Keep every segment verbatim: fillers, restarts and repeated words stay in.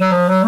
Mm-hmm.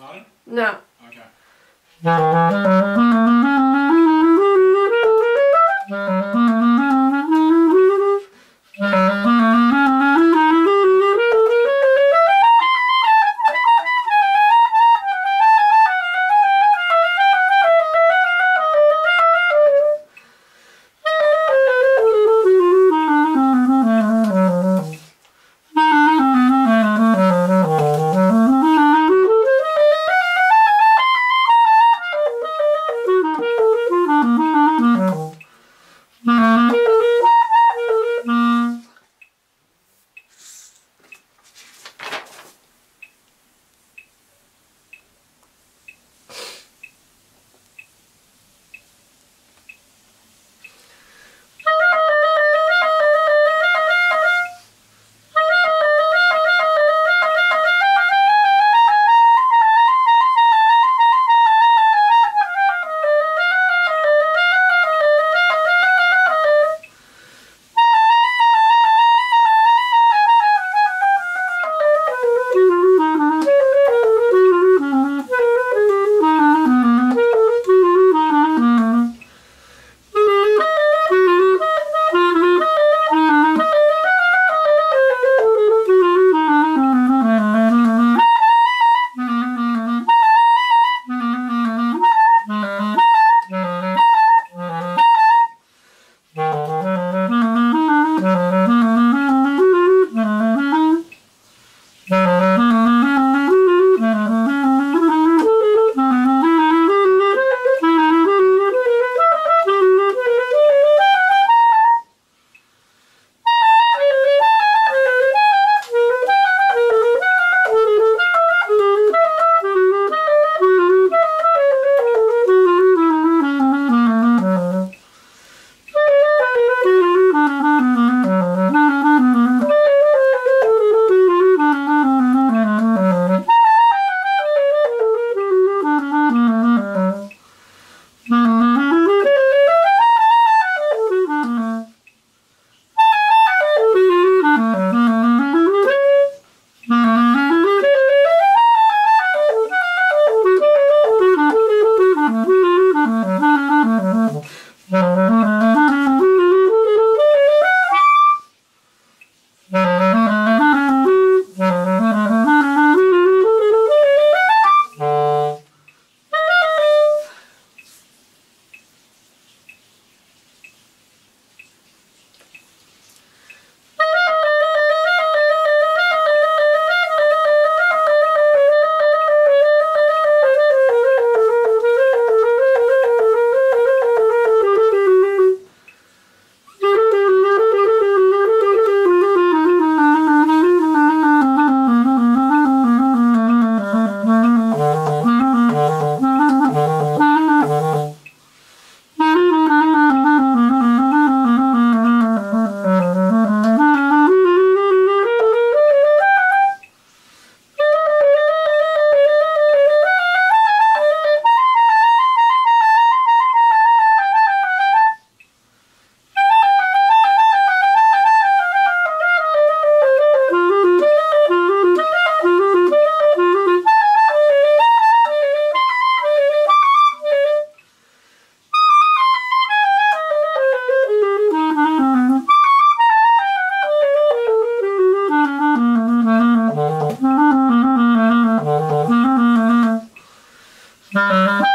Pardon? No. Bye.